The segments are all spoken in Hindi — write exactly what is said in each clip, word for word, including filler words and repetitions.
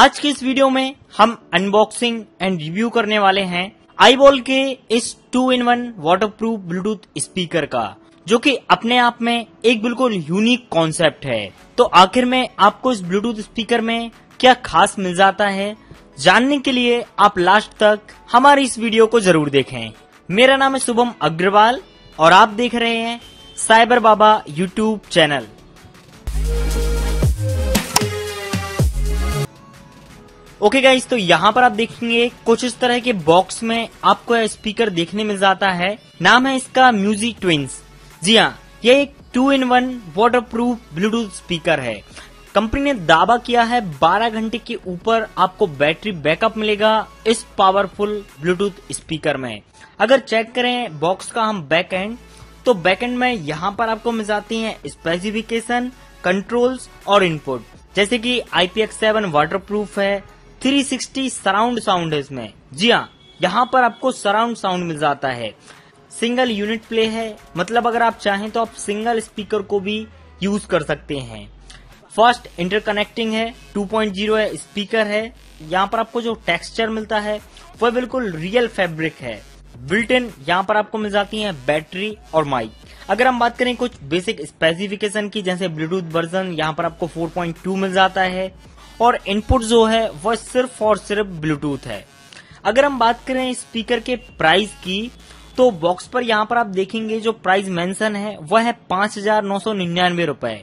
आज के इस वीडियो में हम अनबॉक्सिंग एंड रिव्यू करने वाले हैं iBall के इस two in one waterproof Bluetooth speaker का, जो कि अपने आप में एक बिल्कुल यूनिक कॉन्सेप्ट है। तो आखिर में आपको इस ब्लूटूथ स्पीकर में क्या खास मिल जाता है, जानने के लिए आप लास्ट तक हमारी इस वीडियो को जरूर देखें। मेरा नाम है शुभम अग्रवाल और आप देख रहे हैं cyber Baba YouTube channel. Okay okay guys, तो यहाँ पर आप देखेंगे कुछ इस तरह के बॉक्स में आपको यह स्पीकर देखने मिल जाता है। नाम है इसका म्यूसी ट्विंस। जी हाँ, यह एक two in one waterproof Bluetooth speaker है। कंपनी ने दावा किया है बारह घंटे के ऊपर आपको बैटरी बैकअप मिलेगा इस पावरफुल ब्लूटूथ स्पीकर में। अगर चेक करें बॉक्स का हम बैक एंड, तो बैक एंड में यहाँ पर आपको मिल जाती है स्पेसिफिकेशन, कंट्रोल्स और इनपुट, जैसे की I P X seven waterproof है, थ्री सिक्सटी सराउंड साउंड है इसमें। जी हाँ, यहाँ पर आपको सराउंड साउंड मिल जाता है। सिंगल यूनिट प्ले है, मतलब अगर आप चाहें तो आप सिंगल स्पीकर को भी यूज कर सकते हैं। फर्स्ट इंटरकनेक्टिंग है, टू पॉइंट ज़ीरो है स्पीकर है। यहाँ पर आपको जो टेक्सचर मिलता है वह बिल्कुल रियल फैब्रिक है। बिल्ट इन यहाँ पर आपको मिल जाती है बैटरी और माइक। अगर हम बात करें कुछ बेसिक स्पेसिफिकेशन की, जैसे ब्लूटूथ वर्जन यहाँ पर आपको फोर पॉइंट टू मिल जाता है और इनपुट जो है वह सिर्फ और सिर्फ ब्लूटूथ है। अगर हम बात करें स्पीकर के प्राइस की, तो बॉक्स पर यहाँ पर आप देखेंगे जो प्राइस मेंशन है वह है पाँच हजार नौ सौ निन्यानवे रुपए।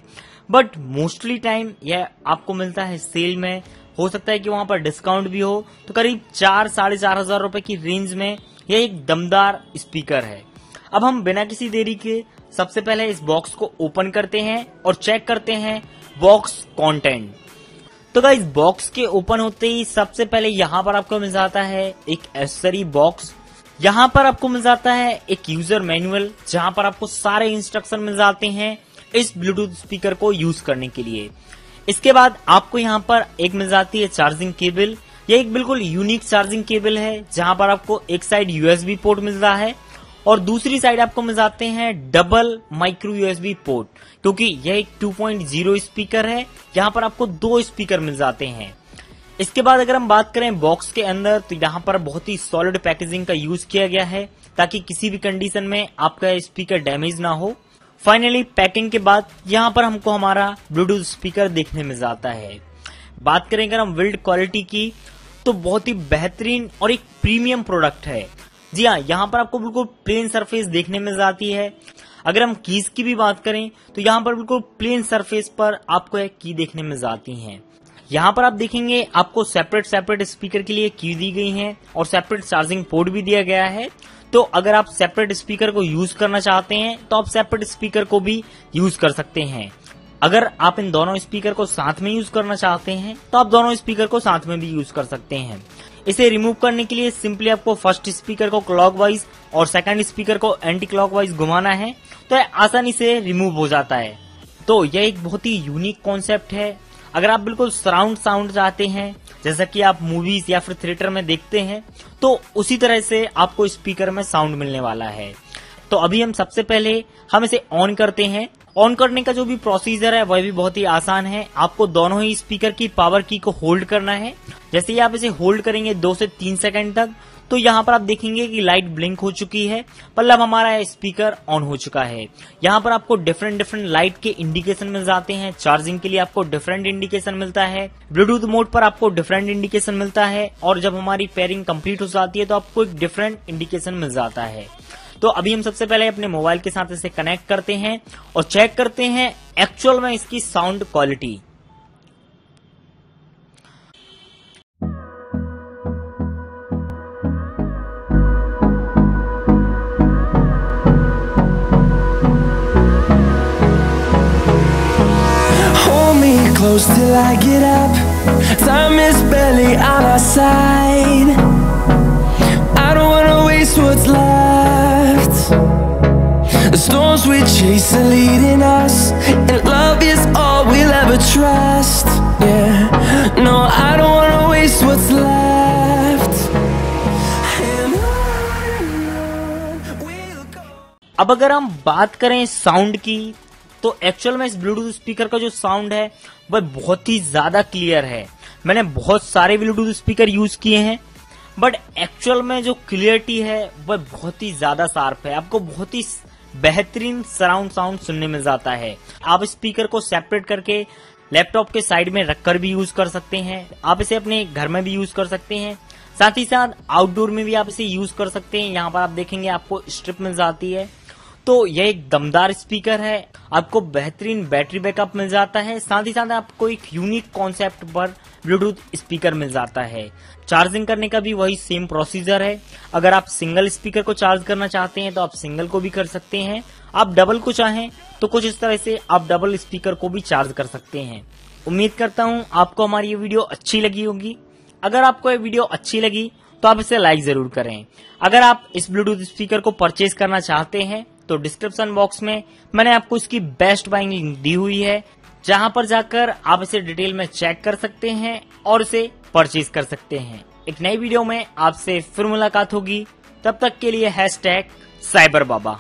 बट मोस्टली टाइम यह आपको मिलता है सेल में, हो सकता है कि वहां पर डिस्काउंट भी हो, तो करीब चार साढ़े चार हजार रुपए की रेंज में यह एक दमदार स्पीकर है। अब हम बिना किसी देरी के सबसे पहले इस बॉक्स को ओपन करते हैं और चेक करते हैं बॉक्स कॉन्टेंट। तो गाइस, बॉक्स के ओपन होते ही सबसे पहले यहाँ पर आपको मिल जाता है एक एक्सेसरी बॉक्स। यहाँ पर आपको मिल जाता है एक यूजर मैनुअल, जहाँ पर आपको सारे इंस्ट्रक्शन मिल जाते हैं इस ब्लूटूथ स्पीकर को यूज करने के लिए। इसके बाद आपको यहाँ पर एक मिल जाती है चार्जिंग केबल। ये एक बिल्कुल यूनिक चार्जिंग केबल है, जहाँ पर आपको एक साइड यूएसबी पोर्ट मिल रहा है और दूसरी साइड आपको मिल जाते हैं डबल माइक्रो यूएसबी पोर्ट, क्योंकि यह एक टू पॉइंट ज़ीरो स्पीकर है। यहाँ पर आपको दो स्पीकर मिल जाते हैं। इसके बाद अगर हम बात करें बॉक्स के अंदर, तो यहाँ पर बहुत ही सॉलिड पैकेजिंग का यूज किया गया है ताकि किसी भी कंडीशन में आपका स्पीकर डैमेज ना हो। फाइनली पैकिंग के बाद यहाँ पर हमको हमारा ब्लूटूथ स्पीकर देखने में जाता है। बात करें अगर हम बिल्ड क्वालिटी की, तो बहुत ही बेहतरीन और एक प्रीमियम प्रोडक्ट है। जी हाँ, यहाँ पर आपको बिल्कुल प्लेन सरफेस देखने में जाती है। अगर हम कीज की भी बात करें, तो यहाँ पर बिल्कुल प्लेन सरफेस पर आपको एक की देखने में जाती है। यहाँ पर आप देखेंगे आपको सेपरेट सेपरेट स्पीकर के लिए की दी गई है और सेपरेट चार्जिंग पोर्ट भी दिया गया है। तो अगर आप सेपरेट स्पीकर को यूज करना चाहते हैं तो आप सेपरेट स्पीकर को भी यूज कर सकते हैं। अगर आप इन दोनों स्पीकर को साथ में यूज करना चाहते हैं तो आप दोनों स्पीकर को साथ में भी यूज कर सकते हैं। इसे रिमूव करने के लिए सिंपली आपको फर्स्ट स्पीकर को क्लॉकवाइज और सेकंड स्पीकर को एंटी क्लॉकवाइज घुमाना है, तो यह आसानी से रिमूव हो जाता है। तो यह एक बहुत ही यूनिक कॉन्सेप्ट है। अगर आप बिल्कुल सराउंड साउंड चाहते हैं, जैसा कि आप मूवीज या फिर थिएटर में देखते हैं, तो उसी तरह से आपको स्पीकर में साउंड मिलने वाला है। तो अभी हम सबसे पहले हम इसे ऑन करते हैं। ऑन करने का जो भी प्रोसीजर है वह भी बहुत ही आसान है। आपको दोनों ही स्पीकर की पावर की को होल्ड करना है। जैसे ही आप इसे होल्ड करेंगे दो से तीन सेकंड तक, तो यहाँ पर आप देखेंगे कि लाइट ब्लिंक हो चुकी है, मतलब हमारा स्पीकर ऑन हो चुका है। यहाँ पर आपको डिफरेंट डिफरेंट लाइट के इंडिकेशन मिल जाते हैं। चार्जिंग के लिए आपको डिफरेंट इंडिकेशन मिलता है, ब्लूटूथ मोड पर आपको डिफरेंट इंडिकेशन मिलता है, और जब हमारी पेयरिंग कंप्लीट हो जाती है तो आपको एक डिफरेंट इंडिकेशन मिल जाता है। तो अभी हम सबसे पहले अपने मोबाइल के साथ इसे कनेक्ट करते हैं और चेक करते हैं एक्चुअल में इसकी sound quality. Close till I get up, time is barely on our side. I don't wanna waste what's left. The storms we chase are leading us, and love is all we'll ever trust. Yeah, no, I don't wanna waste what's left. And on we'll go. अब अगर हम बात करें साउंड की, तो एक्चुअल में इस ब्लूटूथ स्पीकर का जो साउंड है वह बहुत ही ज्यादा क्लियर है। मैंने बहुत सारे ब्लूटूथ स्पीकर यूज किए हैं, बट एक्चुअल में जो क्लियरिटी है वह बहुत ही ज्यादा शार्प है। आपको बहुत ही बेहतरीन सराउंड साउंड सुनने में जाता है। आप स्पीकर को सेपरेट करके लैपटॉप के साइड में रखकर भी यूज कर सकते हैं, आप इसे अपने घर में भी यूज कर सकते हैं, साथ ही साथ आउटडोर में भी आप इसे यूज कर सकते हैं। यहाँ पर आप देखेंगे आपको स्ट्रिप मिल जाती है, तो यह एक दमदार स्पीकर है। आपको बेहतरीन बैटरी बैकअप मिल जाता है, साथ ही साथ आपको एक यूनिक कॉन्सेप्ट पर ब्लूटूथ स्पीकर मिल जाता है। चार्जिंग करने का भी वही सेम प्रोसीजर है। अगर आप सिंगल स्पीकर को चार्ज करना चाहते हैं तो आप सिंगल को भी कर सकते हैं, आप डबल को चाहें तो कुछ इस तरह से आप डबल स्पीकर को भी चार्ज कर सकते हैं। उम्मीद करता हूं आपको हमारी ये वीडियो अच्छी लगी होगी। अगर आपको ये वीडियो अच्छी लगी तो आप इसे लाइक जरूर करें। अगर आप इस ब्लूटूथ स्पीकर को परचेज करना चाहते हैं तो डिस्क्रिप्शन बॉक्स में मैंने आपको इसकी बेस्ट बाइंग लिंक दी हुई है, जहां पर जाकर आप इसे डिटेल में चेक कर सकते हैं और इसे परचेज कर सकते हैं। एक नई वीडियो में आपसे फिर मुलाकात होगी, तब तक के लिए हैश टैग साइबर बाबा।